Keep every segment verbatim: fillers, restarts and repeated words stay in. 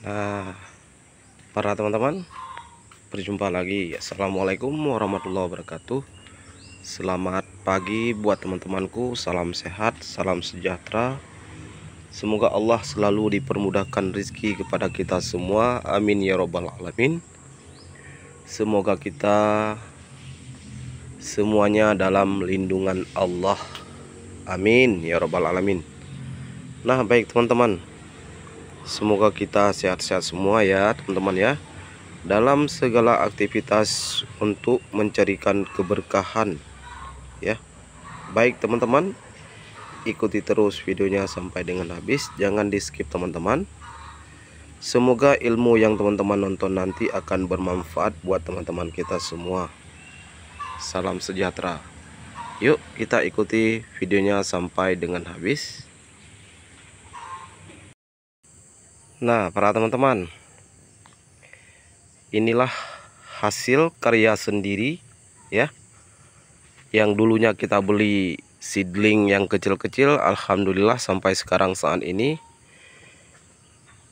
Nah, para teman-teman, berjumpa lagi. Assalamualaikum warahmatullahi wabarakatuh. Selamat pagi buat teman-temanku. Salam sehat, salam sejahtera. Semoga Allah selalu dipermudahkan rezeki kepada kita semua. Amin ya robbal alamin. Semoga kita semuanya dalam lindungan Allah. Amin ya robbal alamin. Nah, baik teman-teman, semoga kita sehat-sehat semua ya teman-teman ya, dalam segala aktivitas untuk mencarikan keberkahan ya. Baik teman-teman, ikuti terus videonya sampai dengan habis, jangan di skip teman-teman. Semoga ilmu yang teman-teman nonton nanti akan bermanfaat buat teman-teman kita semua. Salam sejahtera. Yuk kita ikuti videonya sampai dengan habis. Nah, para teman-teman, inilah hasil karya sendiri ya. Yang dulunya kita beli seedling yang kecil-kecil, alhamdulillah sampai sekarang saat ini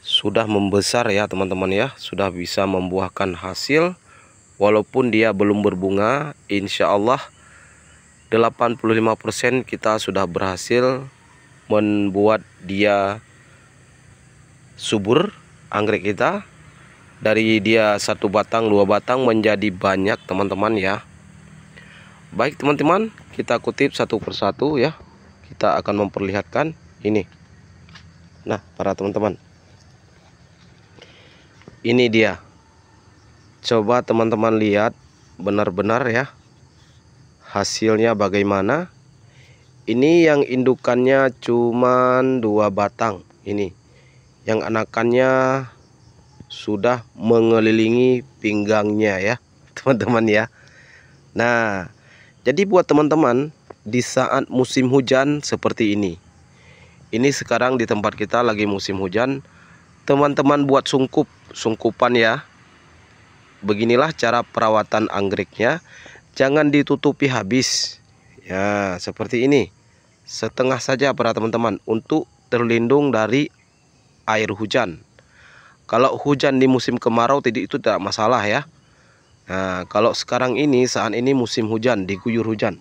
sudah membesar ya teman-teman ya, sudah bisa membuahkan hasil. Walaupun dia belum berbunga, insya Allah delapan puluh lima persen kita sudah berhasil membuat dia subur anggrek kita. Dari dia satu batang, dua batang menjadi banyak teman-teman ya. Baik teman-teman, kita kutip satu persatu ya. Kita akan memperlihatkan ini. Nah, para teman-teman, ini dia. Coba teman-teman lihat benar-benar ya, hasilnya bagaimana. Ini yang indukannya cuman dua batang ini. Yang anakannya sudah mengelilingi pinggangnya ya teman-teman ya. Nah, jadi buat teman-teman di saat musim hujan seperti ini, ini sekarang di tempat kita lagi musim hujan, teman-teman buat sungkup, sungkupan ya. Beginilah cara perawatan anggreknya. Jangan ditutupi habis ya, seperti ini. Setengah saja para teman-teman, untuk terlindung dari air hujan. Kalau hujan di musim kemarau tadi itu tidak masalah ya. Nah, kalau sekarang ini saat ini musim hujan, diguyur hujan.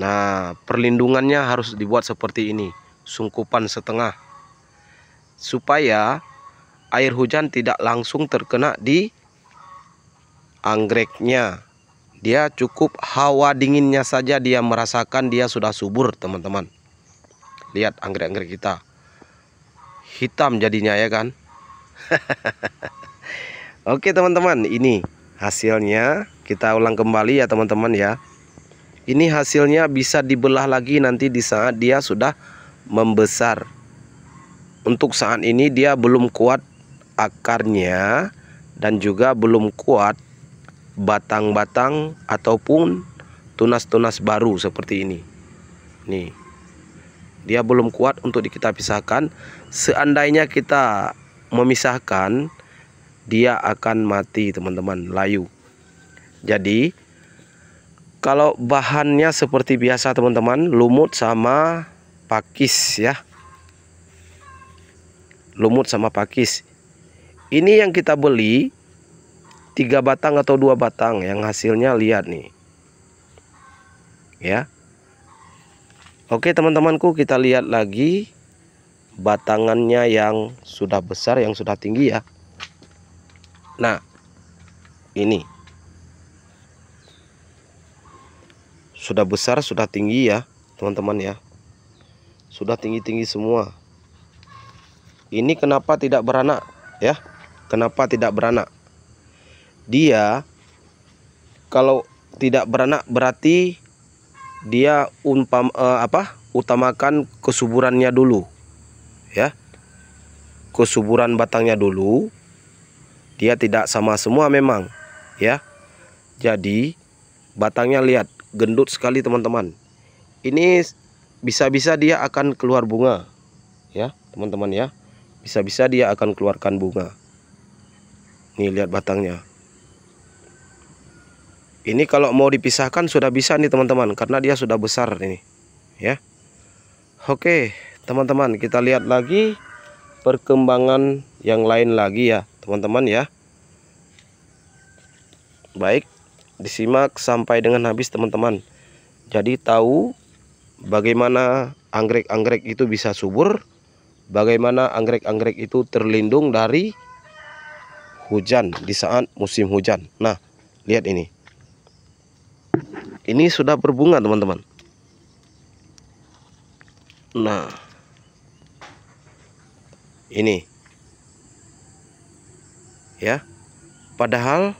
Nah, perlindungannya harus dibuat seperti ini, sungkupan setengah, supaya air hujan tidak langsung terkena di anggreknya. Dia cukup hawa dinginnya saja dia merasakan dia sudah subur teman-teman. Lihat anggrek-anggrek kita hitam jadinya ya kan. Oke teman-teman, ini hasilnya. Kita ulang kembali ya teman-teman ya. Ini hasilnya bisa dibelah lagi nanti di saat dia sudah membesar. Untuk saat ini dia belum kuat akarnya, dan juga belum kuat batang-batang ataupun tunas-tunas baru seperti ini. Nih, dia belum kuat untuk kita pisahkan. Seandainya kita memisahkan, dia akan mati teman-teman, layu. Jadi kalau bahannya seperti biasa teman-teman, lumut sama pakis ya. Lumut sama pakis. Ini yang kita beli tiga batang atau dua batang, yang hasilnya lihat nih ya. Oke teman-temanku, kita lihat lagi batangannya yang sudah besar, yang sudah tinggi ya. Nah, ini sudah besar, sudah tinggi ya teman-teman ya. Sudah tinggi-tinggi semua. Ini kenapa tidak beranak ya? Kenapa tidak beranak? Dia kalau tidak beranak berarti dia umpam eh, apa utamakan kesuburannya dulu ya, kesuburan batangnya dulu. Dia tidak sama semua memang ya. Jadi batangnya lihat gendut sekali teman-teman. Ini bisa-bisa dia akan keluar bunga ya teman-teman ya. Bisa-bisa dia akan keluarkan bunga. Nih lihat batangnya. Ini kalau mau dipisahkan sudah bisa nih teman-teman, karena dia sudah besar ini ya. Oke teman-teman, kita lihat lagi perkembangan yang lain lagi ya teman-teman ya. Baik, disimak sampai dengan habis teman-teman. Jadi tahu bagaimana anggrek-anggrek itu bisa subur, bagaimana anggrek-anggrek itu terlindung dari hujan di saat musim hujan. Nah, lihat ini. Ini sudah berbunga teman-teman. Nah, ini ya, padahal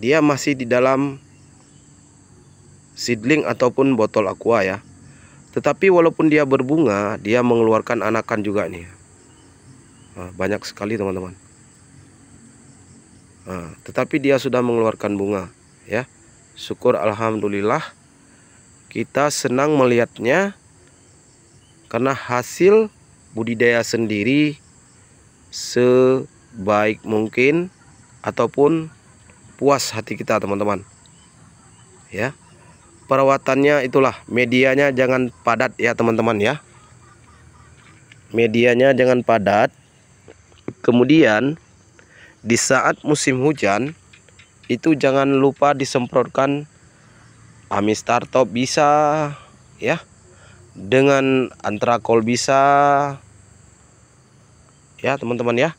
dia masih di dalam seedling ataupun botol aqua ya. Tetapi walaupun dia berbunga, dia mengeluarkan anakan juga nih. Nah, banyak sekali teman-teman. Nah, tetapi dia sudah mengeluarkan bunga ya. Syukur alhamdulillah, kita senang melihatnya karena hasil budidaya sendiri sebaik mungkin ataupun puas hati kita teman-teman ya. Perawatannya itulah, medianya jangan padat ya teman-teman ya, medianya jangan padat. Kemudian di saat musim hujan itu jangan lupa disemprotkan Amistar top bisa ya, dengan antrakol bisa ya teman-teman ya.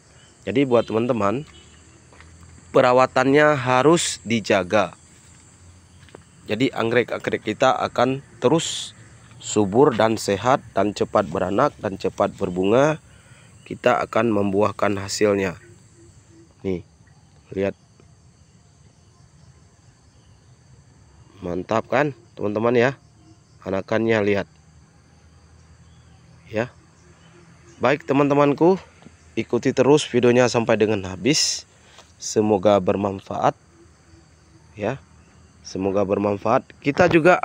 Jadi buat teman-teman, perawatannya harus dijaga. Jadi anggrek-anggrek kita akan terus subur dan sehat dan cepat beranak dan cepat berbunga. Kita akan membuahkan hasilnya. Nih, lihat. Mantap kan, teman-teman ya. Anakannya lihat. Ya. Baik teman-temanku, ikuti terus videonya sampai dengan habis. Semoga bermanfaat ya. Semoga bermanfaat. Kita juga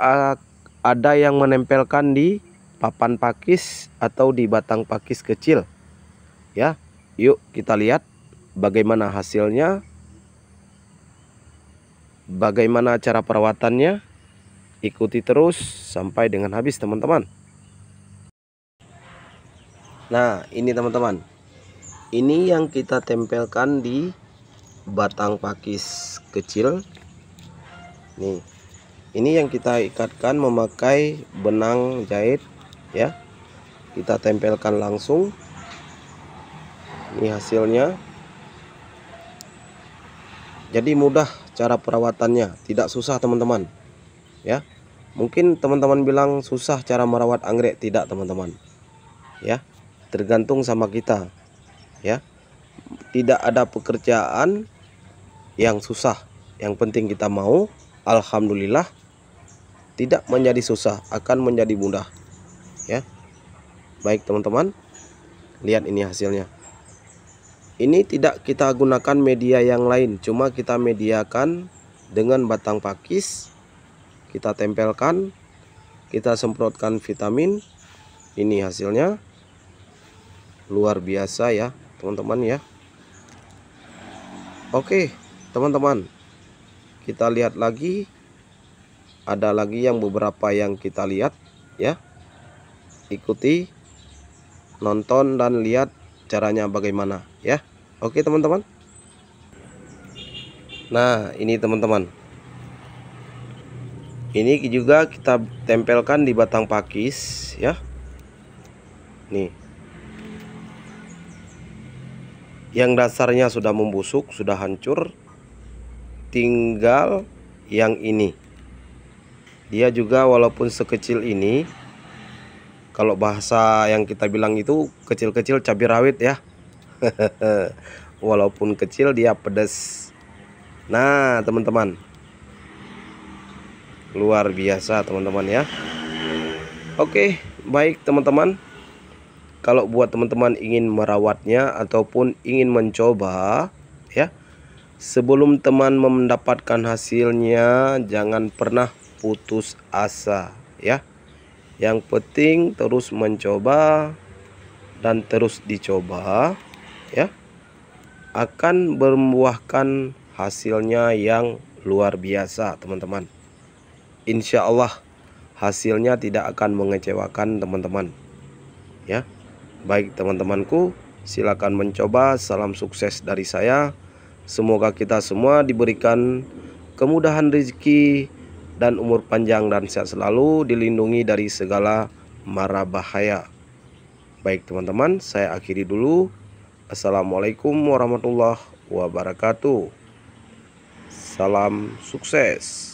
ada yang menempelkan di papan pakis atau di batang pakis kecil ya. Yuk kita lihat bagaimana hasilnya, bagaimana cara perawatannya. Ikuti terus sampai dengan habis teman-teman. Nah ini teman-teman, ini yang kita tempelkan di batang pakis kecil. Nih, ini yang kita ikatkan memakai benang jahit ya. Kita tempelkan langsung. Ini hasilnya. Jadi mudah cara perawatannya, tidak susah teman-teman ya. Mungkin teman-teman bilang susah cara merawat anggrek, tidak teman-teman ya. Tergantung sama kita ya. Tidak ada pekerjaan yang susah, yang penting kita mau. Alhamdulillah tidak menjadi susah, akan menjadi mudah ya. Baik teman-teman, lihat ini hasilnya. Ini tidak kita gunakan media yang lain, cuma kita mediakan dengan batang pakis. Kita tempelkan, kita semprotkan vitamin. Ini hasilnya luar biasa ya teman-teman ya. Oke teman-teman, kita lihat lagi. Ada lagi yang beberapa yang kita lihat ya. Ikuti, nonton dan lihat caranya bagaimana ya. Oke teman-teman. Nah ini teman-teman, ini juga kita tempelkan di batang pakis ya. Nih, yang dasarnya sudah membusuk, sudah hancur. Tinggal yang ini. Dia juga walaupun sekecil ini, kalau bahasa yang kita bilang itu kecil-kecil cabai rawit ya. Walaupun kecil dia pedas. Nah teman-teman, luar biasa teman-teman ya. Oke baik teman-teman, kalau buat teman-teman ingin merawatnya ataupun ingin mencoba ya, sebelum teman mendapatkan hasilnya jangan pernah putus asa ya. Yang penting terus mencoba dan terus dicoba ya. Akan membuahkan hasilnya yang luar biasa teman-teman. Insya Allah hasilnya tidak akan mengecewakan teman-teman ya. Baik teman-temanku, Silakan mencoba. Salam sukses dari saya. Semoga kita semua diberikan kemudahan rezeki dan umur panjang dan sehat selalu, dilindungi dari segala mara bahaya. Baik teman-teman, saya akhiri dulu. Assalamualaikum warahmatullahi wabarakatuh. Salam sukses.